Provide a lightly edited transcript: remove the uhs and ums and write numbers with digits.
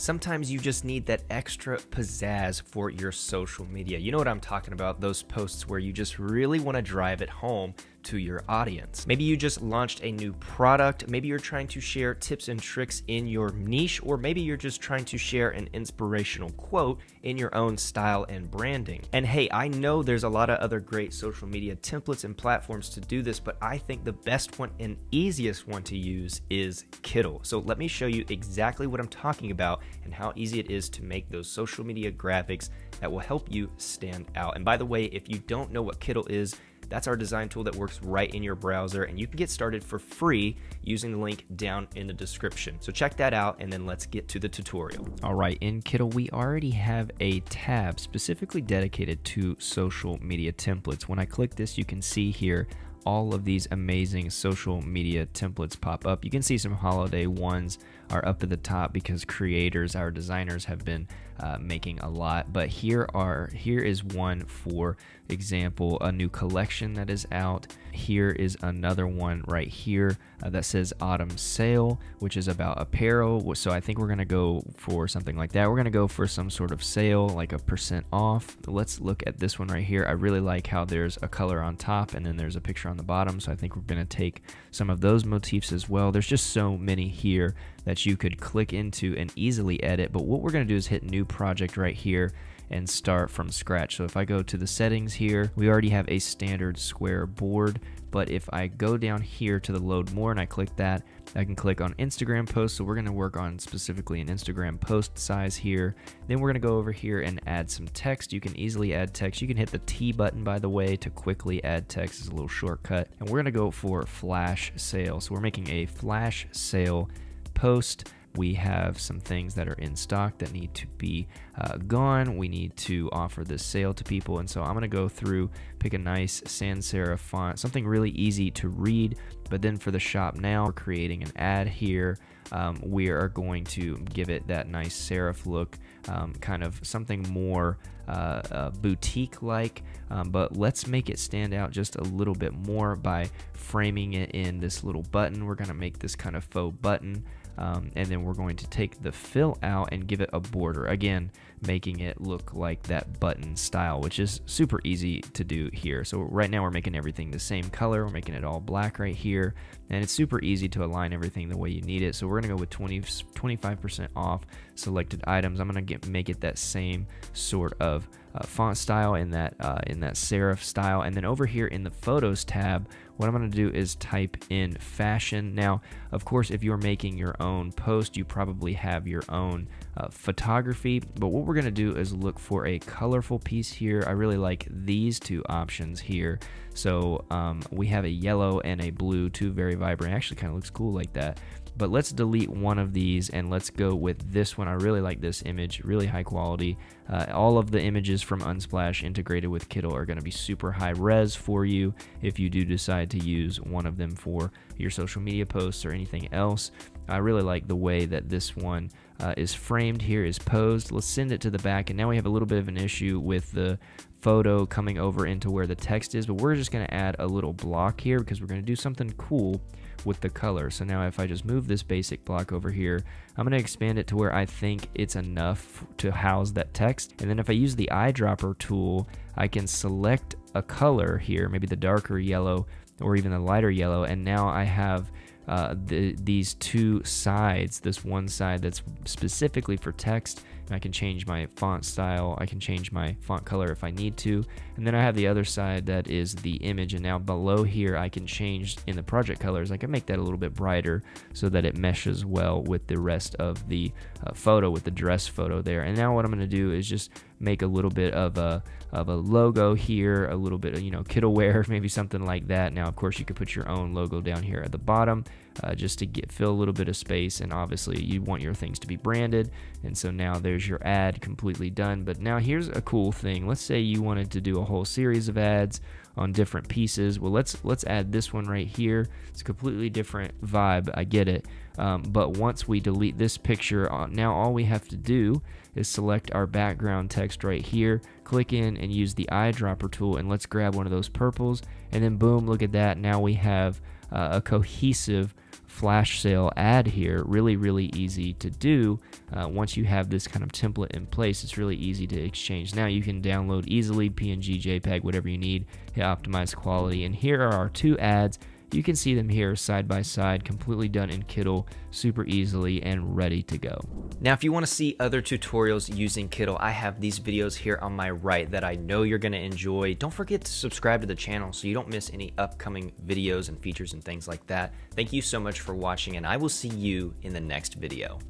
Sometimes you just need that extra pizzazz for your social media. You know what I'm talking about, those posts where you just really want to drive it home to your audience. Maybe you just launched a new product. Maybe you're trying to share tips and tricks in your niche, or maybe you're just trying to share an inspirational quote in your own style and branding. And hey, I know there's a lot of other great social media templates and platforms to do this, but I think the best one and easiest one to use is Kittl. So let me show you exactly what I'm talking about and how easy it is to make those social media graphics that will help you stand out. And by the way, if you don't know what Kittl is, that's our design tool that works right in your browser, and you can get started for free using the link down in the description. So check that out, and then let's get to the tutorial. All right, in Kittl, we already have a tab specifically dedicated to social media templates. When I click this, you can see here all of these amazing social media templates pop up. You can see some holiday ones are up at the top because creators, our designers, have been making a lot. But here is one, for example, a new collection that is out. Here is another one right here that says autumn sale, which is about apparel. So I think we're gonna go for something like that. We're gonna go for some sort of sale, like a % off. Let's look at this one right here. I really like how there's a color on top and then there's a picture on the bottom. So I think we're gonna take some of those motifs as well. There's just so many here that you could click into and easily edit. But what we're gonna do is hit new project right here and start from scratch. So if I go to the settings here, we already have a standard square board. But if I go down here to the load more and I click that, I can click on Instagram posts. So we're gonna work on specifically an Instagram post size here. Then we're gonna go over here and add some text. You can easily add text. You can hit the T button, by the way, to quickly add text. It's a little shortcut. And we're gonna go for flash sale. So we're making a flash sale post. We have some things that are in stock that need to be gone. We need to offer this sale to people. And so I'm going to go through, pick a nice sans serif font, something really easy to read. But then for the shop now, we're creating an ad here. We are going to give it that nice serif look, kind of something more boutique-like. But let's make it stand out just a little bit more by framing it in this little button. We're going to make this kind of faux button. And then we're going to take the fill out and give it a border, again making it look like that button style, which is super easy to do here. So right now we're making everything the same color, we're making it all black right here, and it's super easy to align everything the way you need it. So we're gonna go with 25% off selected items. I'm gonna make it that same sort of font style in that serif style. And then over here in the photos tab, what I'm going to do is type in fashion. Now, of course, if you're making your own post, you probably have your own photography, but what we're going to do is look for a colorful piece here. I really like these two options here. So we have a yellow and a blue, two very vibrant, actually kind of looks cool like that. But let's delete one of these and let's go with this one. I really like this image, really high quality. All of the images from Unsplash integrated with Kittl are going to be super high res for you if you do decide to use one of them for your social media posts or anything else. I really like the way that this one is framed here, is posed. Let's send it to the back, and now we have a little bit of an issue with the photo coming over into where the text is, but we're just going to add a little block here because we're going to do something cool with the color. So now if I just move this basic block over here, I'm going to expand it to where I think it's enough to house that text. And then if I use the eyedropper tool, I can select a color here, maybe the darker yellow or even the lighter yellow, and now I have these two sides, this one side that's specifically for text, and I can change my font style, I can change my font color if I need to, and then I have the other side that is the image. And now below here I can change in the project colors, I can make that a little bit brighter so that it meshes well with the rest of the photo, with the dress photo there. And now what I'm going to do is just make a little bit of a logo here, a little bit of, you know, Kittl wear, maybe something like that. Now, of course, you could put your own logo down here at the bottom just to fill a little bit of space. And obviously, you want your things to be branded. And so now there's your ad completely done. But now here's a cool thing. Let's say you wanted to do a whole series of ads on different pieces. Well, let's add this one right here. It's a completely different vibe. I get it. But once we delete this picture, now all we have to do is select our background text right here, click in and use the eyedropper tool, and let's grab one of those purples, and then boom, look at that. Now we have a cohesive flash sale ad here really easy to do. Once you have this kind of template in place, it's really easy to exchange. Now you can download easily PNG, JPEG, whatever you need, hit optimize quality, and here are our two ads. You can see them here side by side, completely done in Kittl, super easily and ready to go. Now, if you want to see other tutorials using Kittl, I have these videos here on my right that I know you're going to enjoy. Don't forget to subscribe to the channel so you don't miss any upcoming videos and features and things like that. Thank you so much for watching, and I will see you in the next video.